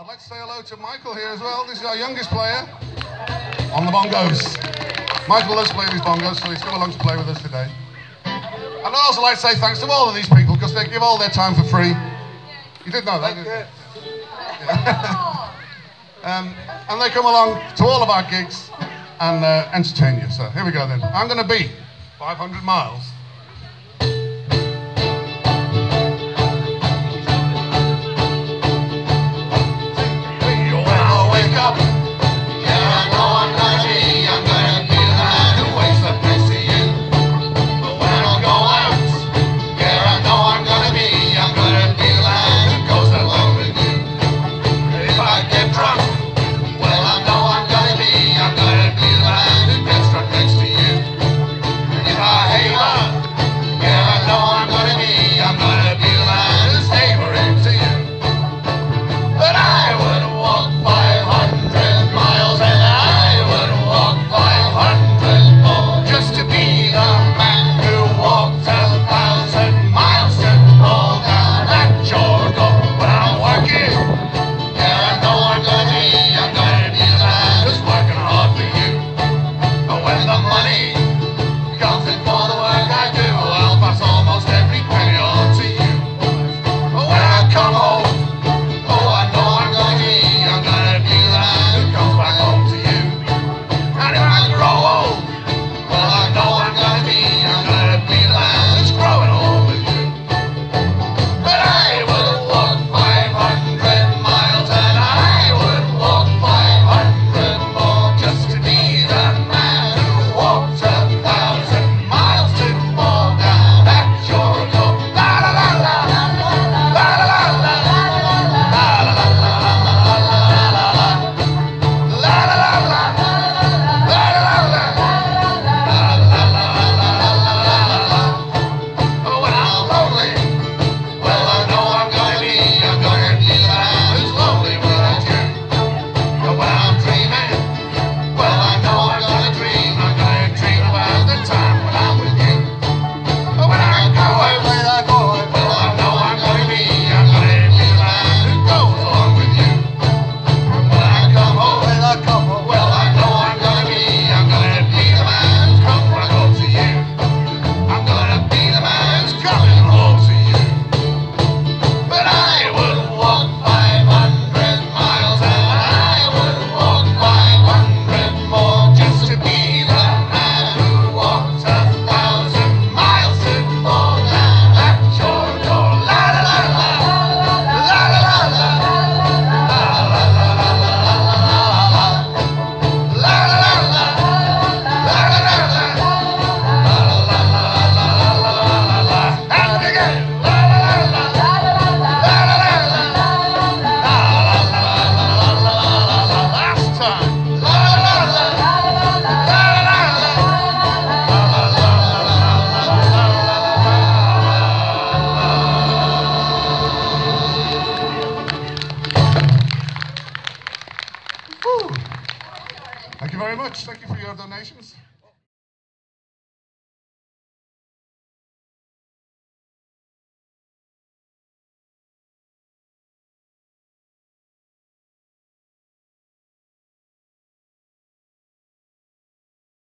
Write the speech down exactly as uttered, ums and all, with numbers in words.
I'd like to say hello to Michael here as well. This is our youngest player on the bongos. Michael loves playing these bongos, so he's come along to play with us today. And I'd also like to say thanks to all of these people, because they give all their time for free. You did know that, didn't you? Yeah. um, and they come along to all of our gigs and uh, entertain you. So here we go then. I'm going to be five hundred miles.